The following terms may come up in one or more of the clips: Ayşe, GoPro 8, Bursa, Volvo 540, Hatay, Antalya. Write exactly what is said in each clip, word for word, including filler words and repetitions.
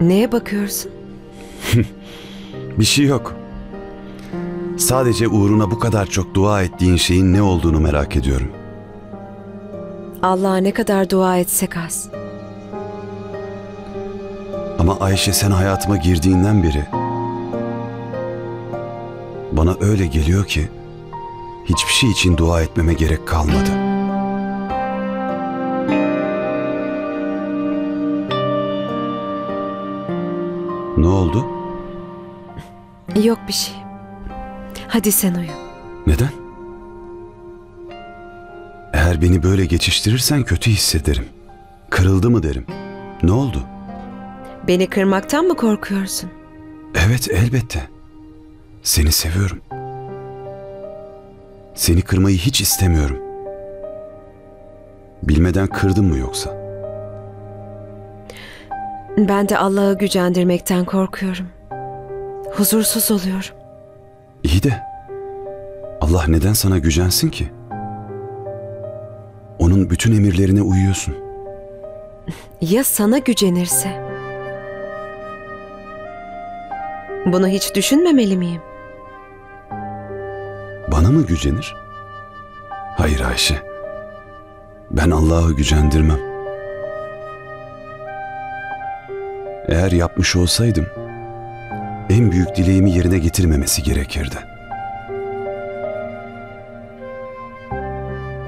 Neye bakıyorsun? Bir şey yok. Sadece uğruna bu kadar çok dua ettiğin şeyin ne olduğunu merak ediyorum. Allah'a ne kadar dua etsek az. Ama Ayşe, sen hayatıma girdiğinden beri bana öyle geliyor ki hiçbir şey için dua etmeme gerek kalmadı. Ne oldu? Yok bir şey. Hadi sen uyu. Neden? Eğer beni böyle geçiştirirsen kötü hissederim. Kırıldı mı derim. Ne oldu? Beni kırmaktan mı korkuyorsun? Evet, elbette. Seni seviyorum. Seni kırmayı hiç istemiyorum. Bilmeden kırdın mı yoksa? Ben de Allah'ı gücendirmekten korkuyorum. Huzursuz oluyorum. İyi de Allah neden sana gücensin ki? Onun bütün emirlerine uyuyorsun. Ya sana gücenirse? Bunu hiç düşünmemeli miyim? Bana mı gücenir? Hayır Ayşe. Ben Allah'ı gücendirmem. Eğer yapmış olsaydım, en büyük dileğimi yerine getirmemesi gerekirdi.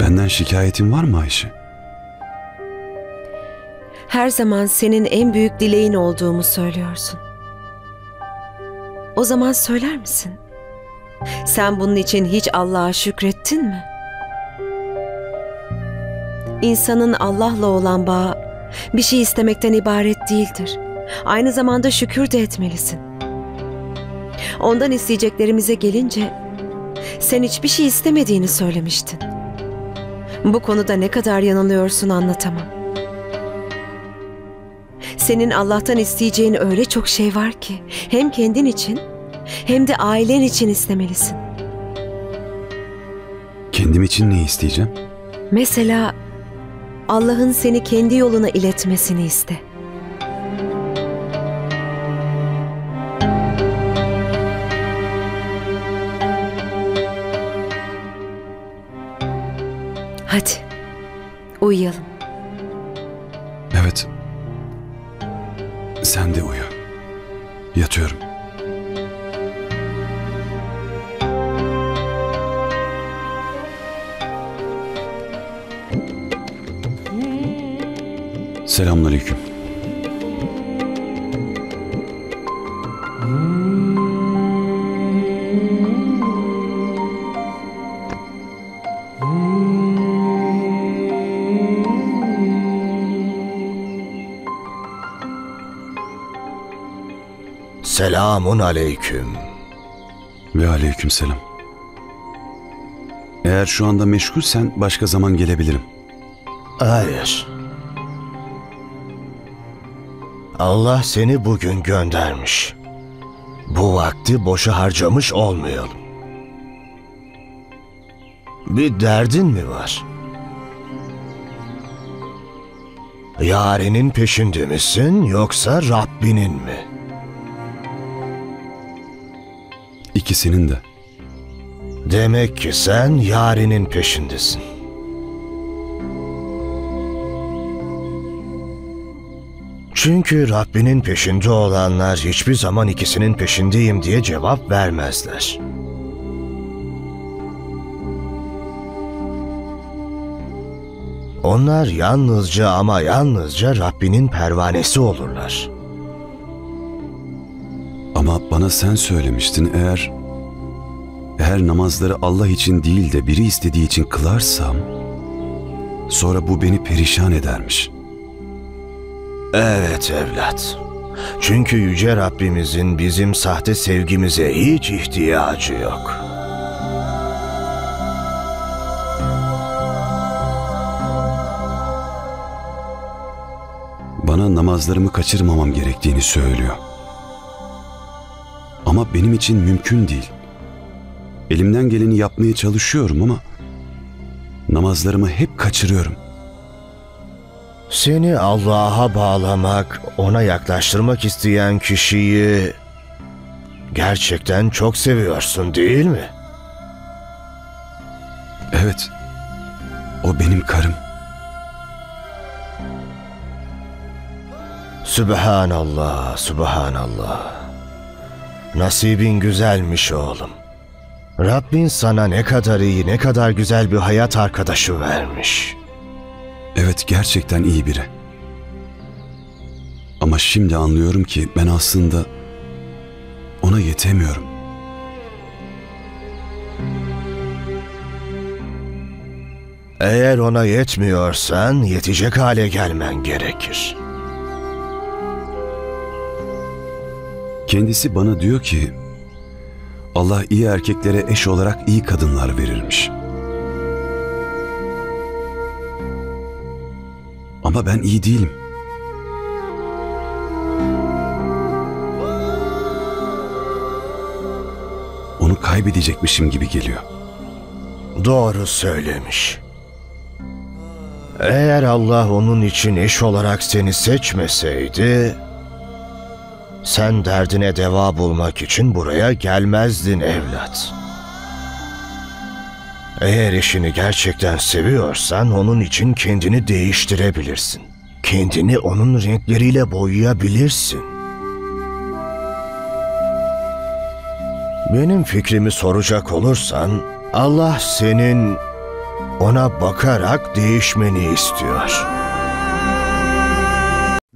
Benden şikayetin var mı Ayşe? Her zaman senin en büyük dileğin olduğumu söylüyorsun. O zaman söyler misin? Sen bunun için hiç Allah'a şükrettin mi? İnsanın Allah'la olan bağı bir şey istemekten ibaret değildir. Aynı zamanda şükür de etmelisin. Ondan isteyeceklerimize gelince sen hiçbir şey istemediğini söylemiştin. Bu konuda ne kadar yanılıyorsun anlatamam. Senin Allah'tan isteyeceğin öyle çok şey var ki hem kendin için hem de ailen için istemelisin. Kendim için ne isteyeceğim? Mesela Allah'ın seni kendi yoluna iletmesini iste. Hadi, uyuyalım. Evet, sen de uyu. Yatıyorum. Selamünaleyküm. Selamun aleyküm. Ve aleyküm selam. Eğer şu anda meşgulsen başka zaman gelebilirim. Hayır. Allah seni bugün göndermiş. Bu vakti boşa harcamış olmayalım. Bir derdin mi var? Yarenin peşinde misin yoksa Rabbinin mi? İkisinin de. Demek ki sen yarenin peşindesin. Çünkü Rabbinin peşinde olanlar hiçbir zaman ikisinin peşindeyim diye cevap vermezler. Onlar yalnızca ama yalnızca Rabbinin pervanesi olurlar. Ama bana sen söylemiştin, eğer eğer namazları Allah için değil de biri istediği için kılarsam sonra bu beni perişan edermiş. Evet evlat. Çünkü Yüce Rabbimizin bizim sahte sevgimize hiç ihtiyacı yok. Bana namazlarımı kaçırmamam gerektiğini söylüyor. Ama benim için mümkün değil. Elimden geleni yapmaya çalışıyorum ama namazlarımı hep kaçırıyorum. Seni Allah'a bağlamak, ona yaklaştırmak isteyen kişiyi gerçekten çok seviyorsun, değil mi? Evet. O benim karım. Sübhanallah, Sübhanallah. Nasibin güzelmiş oğlum. Rabbin sana ne kadar iyi, ne kadar güzel bir hayat arkadaşı vermiş. Evet, gerçekten iyi biri. Ama şimdi anlıyorum ki ben aslında ona yetemiyorum. Eğer ona yetmiyorsan yetecek hale gelmen gerekir. Kendisi bana diyor ki Allah iyi erkeklere eş olarak iyi kadınlar verirmiş. Ama ben iyi değilim. Onu kaybedecekmişim gibi geliyor. Doğru söylemiş. Eğer Allah onun için eş olarak seni seçmeseydi, sen derdine deva bulmak için buraya gelmezdin evlat. Eğer eşini gerçekten seviyorsan onun için kendini değiştirebilirsin. Kendini onun renkleriyle boyayabilirsin. Benim fikrimi soracak olursan Allah senin ona bakarak değişmeni istiyor.